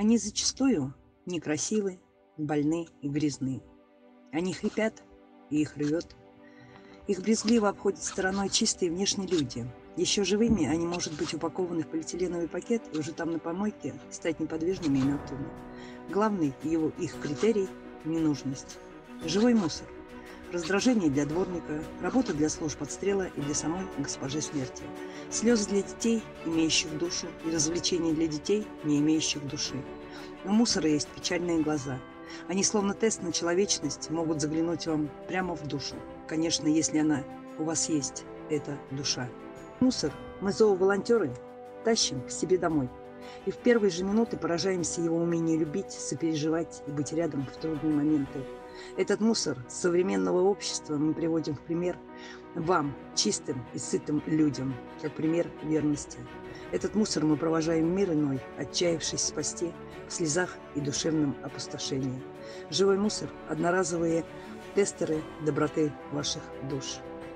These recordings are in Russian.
Они зачастую некрасивы, больны и грязны. Они хрипят и их рвет. Их брезгливо обходят стороной чистые внешние люди. Еще живыми они, может быть, упакованы в полиэтиленовый пакет и уже там на помойке стать неподвижными и мертвыми. Главный их критерий – ненужность. Живой мусор. Раздражение для дворника, работа для служб отстрела и для самой госпожи смерти. Слезы для детей, имеющих душу, и развлечения для детей, не имеющих души. У мусора есть печальные глаза. Они, словно тест на человечность, могут заглянуть вам прямо в душу. Конечно, если она у вас есть, это душа. Мусор мы, зооволонтеры, тащим к себе домой. И в первые же минуты поражаемся его умению любить, сопереживать и быть рядом в трудные моменты. Этот мусор современного общества мы приводим в пример вам, чистым и сытым людям, как пример верности. Этот мусор мы провожаем мир иной, отчаявшись спасти в слезах и душевном опустошении. Живой мусор – одноразовые тестеры доброты ваших душ.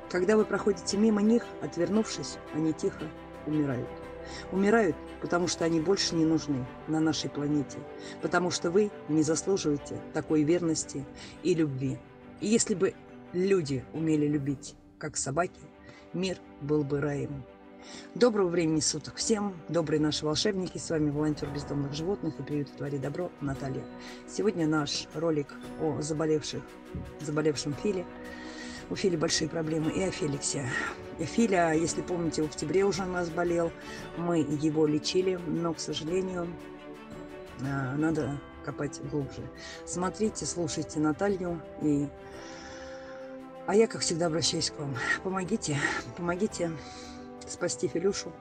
Когда вы проходите мимо них, отвернувшись, они тихо умирают. Умирают, потому что они больше не нужны на нашей планете, потому что вы не заслуживаете такой верности и любви. И если бы люди умели любить, как собаки, мир был бы раем. Доброго времени суток всем, добрые наши волшебники, с вами волонтер бездомных животных и приюта «Твори добро» Наталья. Сегодня наш ролик о заболевшем Филе. У Фили большие проблемы, и о Феликсе. Филя, если помните, в октябре уже у нас болел, мы его лечили, но, к сожалению, надо копать глубже. Смотрите, слушайте Наталью, а я, как всегда, обращаюсь к вам. Помогите спасти Филюшу,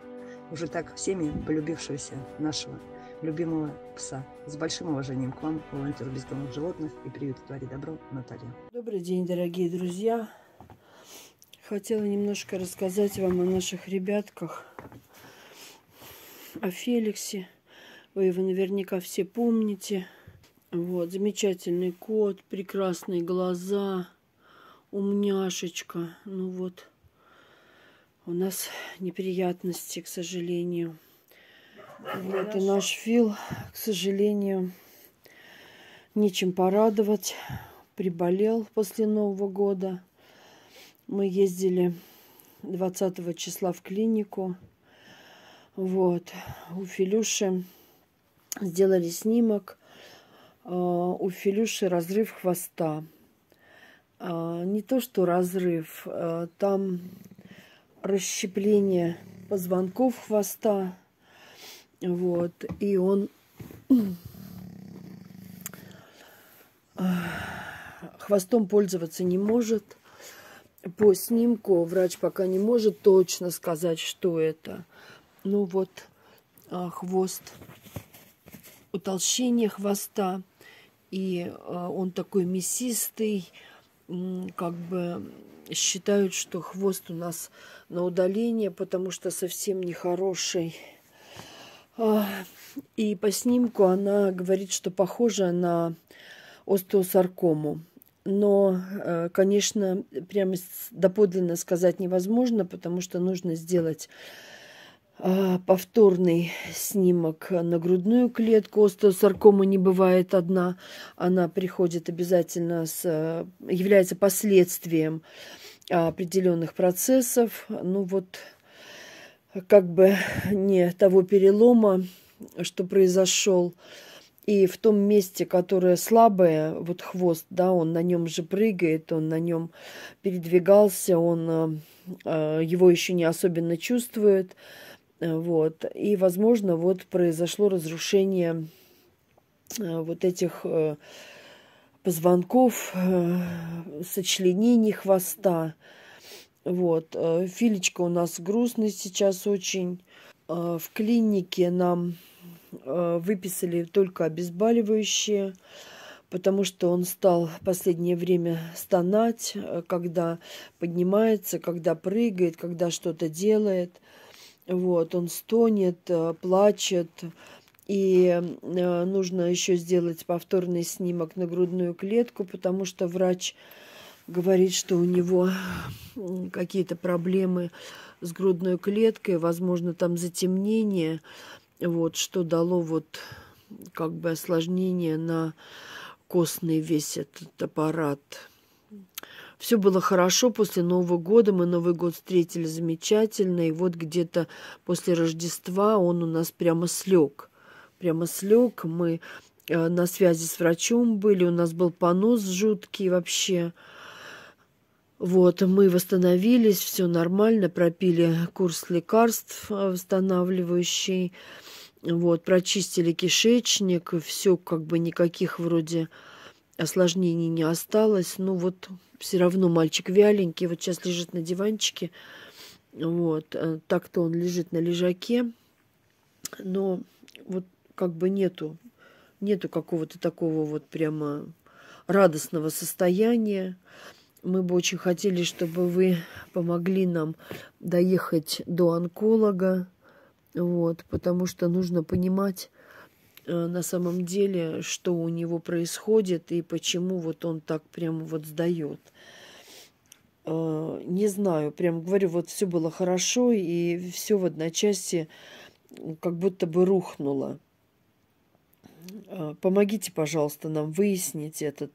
уже так всеми полюбившегося нашего любимого пса. С большим уважением к вам, волонтер бездомных животных и приюта «Твори добро» Наталья. Добрый день, дорогие друзья. Хотела немножко рассказать вам о наших ребятках, о Феликсе. Вы его наверняка все помните. Вот, замечательный кот, прекрасные глаза, умняшечка. Ну вот, у нас неприятности, к сожалению. Вот и наш Фил, к сожалению, нечем порадовать. Приболел после Нового года. Мы ездили 20 числа в клинику. Вот. У Филюши сделали снимок. У Филюши разрыв хвоста. Не то, что разрыв. Там расщепление позвонков хвоста. Вот, и он хвостом пользоваться не может. По снимку врач пока не может точно сказать, что это. Ну вот, хвост, утолщение хвоста, и он такой мясистый, как бы считают, что хвост у нас на удаление, потому что совсем нехороший. И по снимку она говорит, что похожа на остеосаркому. Но, конечно, прямо доподлинно сказать невозможно, потому что нужно сделать повторный снимок на грудную клетку. Остеосаркома не бывает одна. Она приходит обязательно, является последствием определенных процессов. Ну вот, как бы не того перелома, что произошел, и в том месте, которое слабое, вот хвост, да, он на нем же прыгает, он на нем передвигался, он его еще не особенно чувствует, вот, и, возможно, вот произошло разрушение вот этих позвонков, сочленений хвоста. Вот, Филечка у нас грустный сейчас очень. В клинике нам выписали только обезболивающие, потому что он стал в последнее время стонать, когда поднимается, когда прыгает, когда что-то делает. Вот, он стонет, плачет. И нужно еще сделать повторный снимок на грудную клетку, потому что врач говорит, что у него какие-то проблемы с грудной клеткой, возможно, там затемнение, вот, что дало вот как бы осложнение на костный весь этот аппарат. Все было хорошо после Нового года, мы Новый год встретили замечательно, и вот где-то после Рождества он у нас прямо слег. Мы на связи с врачом были, у нас был понос жуткий вообще. Вот, мы восстановились, все нормально, пропили курс лекарств восстанавливающий, вот, прочистили кишечник, все как бы никаких вроде осложнений не осталось, но вот все равно мальчик вяленький, вот сейчас лежит на диванчике, вот, так-то он лежит на лежаке, но вот как бы нету какого-то такого вот прямо радостного состояния. Мы бы очень хотели, чтобы вы помогли нам доехать до онколога, вот, потому что нужно понимать на самом деле, что у него происходит и почему вот он так прям вот сдает. Не знаю, прям говорю, вот все было хорошо, и все в одночасье как будто бы рухнуло. Помогите, пожалуйста, нам выяснить этот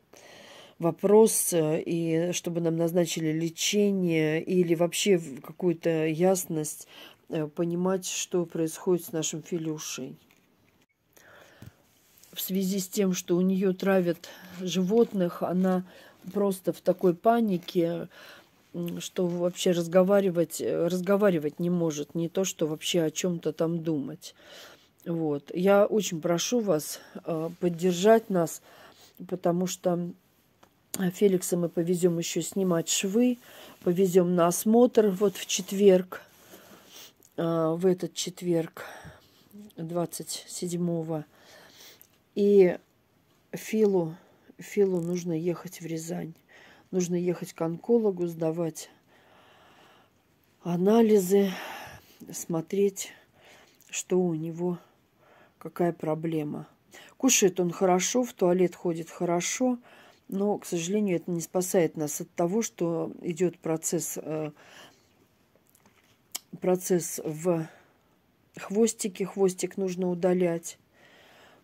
вопрос, и чтобы нам назначили лечение или вообще какую-то ясность понимать, что происходит с нашим Филюшей. В связи с тем, что у нее травят животных, она просто в такой панике, что вообще разговаривать не может, не то, что вообще о чем-то там думать. Вот. Я очень прошу вас поддержать нас, потому что Феликса мы повезем еще снимать швы, повезем на осмотр вот в четверг, в этот четверг, 27-го. И Филу нужно ехать в Рязань. Нужно ехать к онкологу, сдавать анализы, смотреть, что у него, какая проблема. Кушает он хорошо, в туалет ходит хорошо. Но, к сожалению, это не спасает нас от того, что идет процесс в хвостике. Хвостик нужно удалять.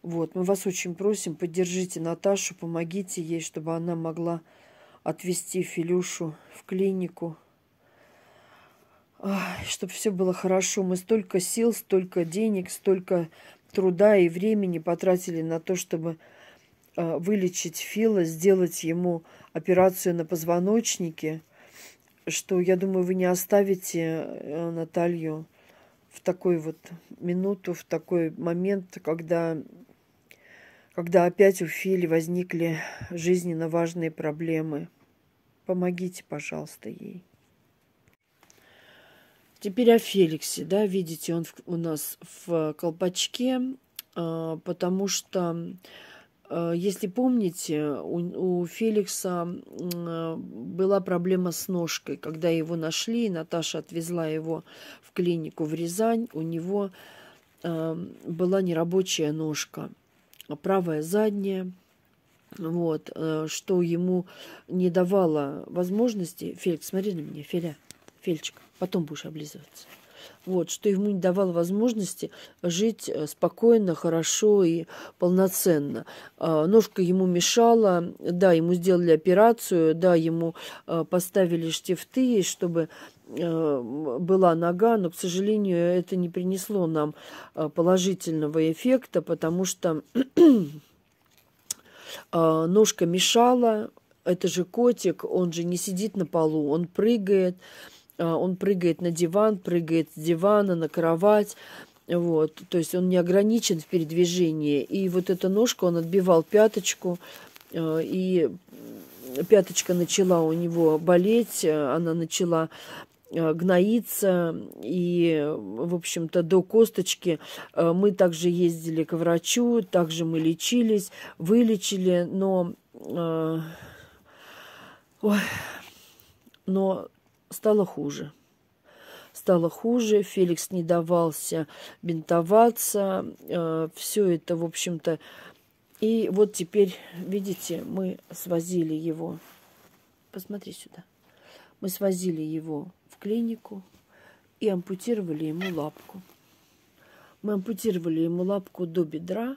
Вот. Мы вас очень просим, поддержите Наташу, помогите ей, чтобы она могла отвезти Филюшу в клинику. Чтобы все было хорошо. Мы столько сил, столько денег, столько труда и времени потратили на то, чтобы вылечить Фила, сделать ему операцию на позвоночнике, что, я думаю, вы не оставите Наталью в такой вот минуту, в такой момент, когда опять у Фили возникли жизненно важные проблемы. Помогите, пожалуйста, ей. Теперь о Феликсе, да, видите, он у нас в колпачке, потому что, если помните, у Феликса была проблема с ножкой. Когда его нашли, Наташа отвезла его в клинику в Рязань, у него была нерабочая ножка, правая задняя, вот, что ему не давало возможности... Феликс, смотри на меня, Филя, Фельчик, потом будешь облизываться. Вот, что ему не давало возможности жить спокойно, хорошо и полноценно. Ножка ему мешала, да, ему сделали операцию, да, ему поставили штифты, чтобы была нога, но, к сожалению, это не принесло нам положительного эффекта, потому что ножка мешала, это же котик, он же не сидит на полу, он прыгает. Он прыгает на диван, прыгает с дивана на кровать, вот, то есть он не ограничен в передвижении. И вот эта ножка, он отбивал пяточку, и пяточка начала у него болеть, она начала гноиться, и, в общем-то, до косточки. Мы также ездили к врачу, также мы лечились, вылечили, но стало хуже. Стало хуже, Феликс не давался бинтоваться, все это, в общем-то. И вот теперь, видите, мы свозили его. Посмотри сюда. Мы свозили его в клинику и ампутировали ему лапку. Мы ампутировали ему лапку до бедра.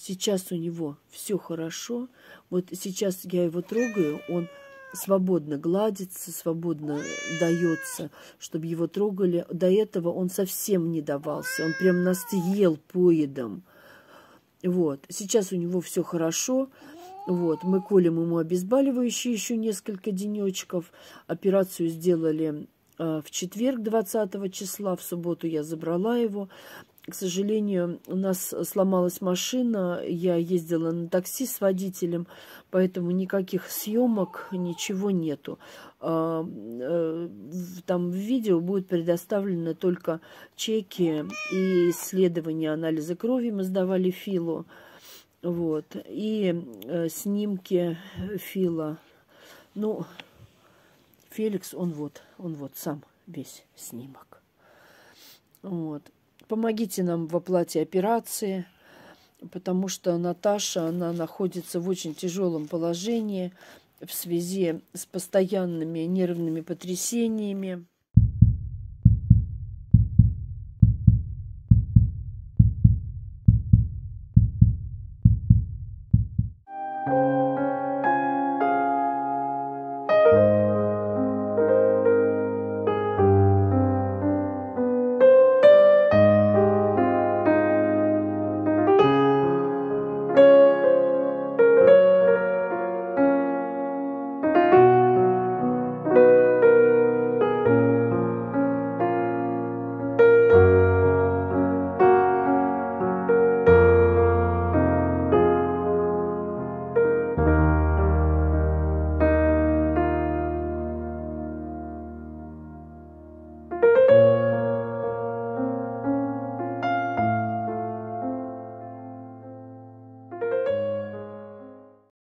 Сейчас у него все хорошо. Вот сейчас я его трогаю, он свободно гладится, свободно дается, чтобы его трогали. До этого он совсем не давался, он прям нас ел поедом. Вот. Сейчас у него все хорошо. Вот. Мы колем ему обезболивающие еще несколько денечков. Операцию сделали в четверг 20 числа, в субботу я забрала его. К сожалению, у нас сломалась машина, я ездила на такси с водителем, поэтому никаких съемок, ничего нету. Там в видео будут предоставлены только чеки и исследования анализа крови. Мы сдавали Филу, вот, и снимки Фила. Ну, Феликс, он вот сам весь снимок. Вот. Помогите нам в оплате операции, потому что Наташа, она находится в очень тяжелом положении в связи с постоянными нервными потрясениями.